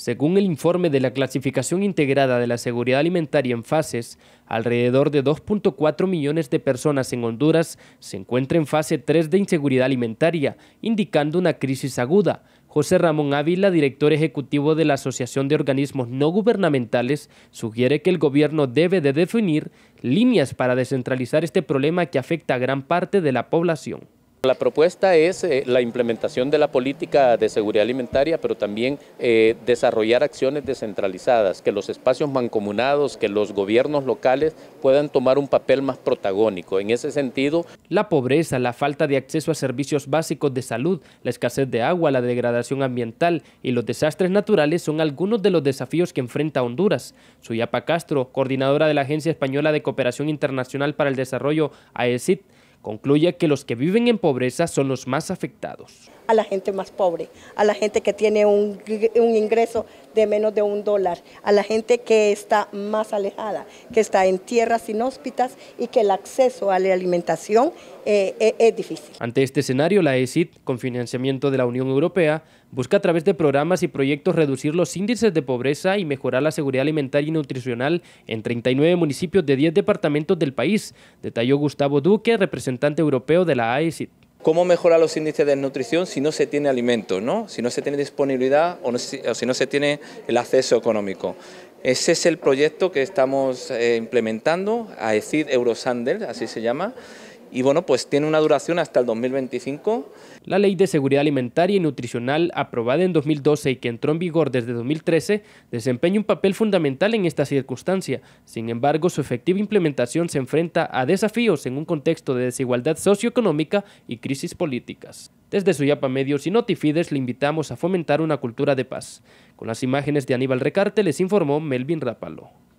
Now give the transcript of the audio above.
Según el informe de la clasificación integrada de la seguridad alimentaria en fases, alrededor de 2.4 millones de personas en Honduras se encuentran en fase 3 de inseguridad alimentaria, indicando una crisis aguda. José Ramón Ávila, director ejecutivo de la Asociación de Organismos No Gubernamentales, sugiere que el gobierno debe de definir líneas para descentralizar este problema que afecta a gran parte de la población. La propuesta es la implementación de la política de seguridad alimentaria, pero también desarrollar acciones descentralizadas, que los espacios mancomunados, que los gobiernos locales puedan tomar un papel más protagónico. En ese sentido, la pobreza, la falta de acceso a servicios básicos de salud, la escasez de agua, la degradación ambiental y los desastres naturales son algunos de los desafíos que enfrenta Honduras. Suyapa Castro, coordinadora de la Agencia Española de Cooperación Internacional para el Desarrollo, AECID, concluye que los que viven en pobreza son los más afectados. A la gente más pobre, a la gente que tiene un ingreso de menos de $1, a la gente que está más alejada, que está en tierras inhóspitas y que el acceso a la alimentación es difícil. Ante este escenario, la ESIT, con financiamiento de la Unión Europea, busca a través de programas y proyectos reducir los índices de pobreza y mejorar la seguridad alimentaria y nutricional en 39 municipios de 10 departamentos del país, detalló Gustavo Duque, representante europeo de la AECID. ¿Cómo mejorar los índices de desnutrición si no se tiene alimento, ¿no? Si no se tiene disponibilidad o si no se tiene el acceso económico? Ese es el proyecto que estamos implementando, AECID Eurosander, así se llama, y bueno, pues tiene una duración hasta el 2025. La Ley de Seguridad Alimentaria y Nutricional, aprobada en 2012 y que entró en vigor desde 2013, desempeña un papel fundamental en esta circunstancia. Sin embargo, su efectiva implementación se enfrenta a desafíos en un contexto de desigualdad socioeconómica y crisis políticas. Desde Suyapa Medios y Notifides le invitamos a fomentar una cultura de paz. Con las imágenes de Aníbal Recarte les informó Melvin Rápalo.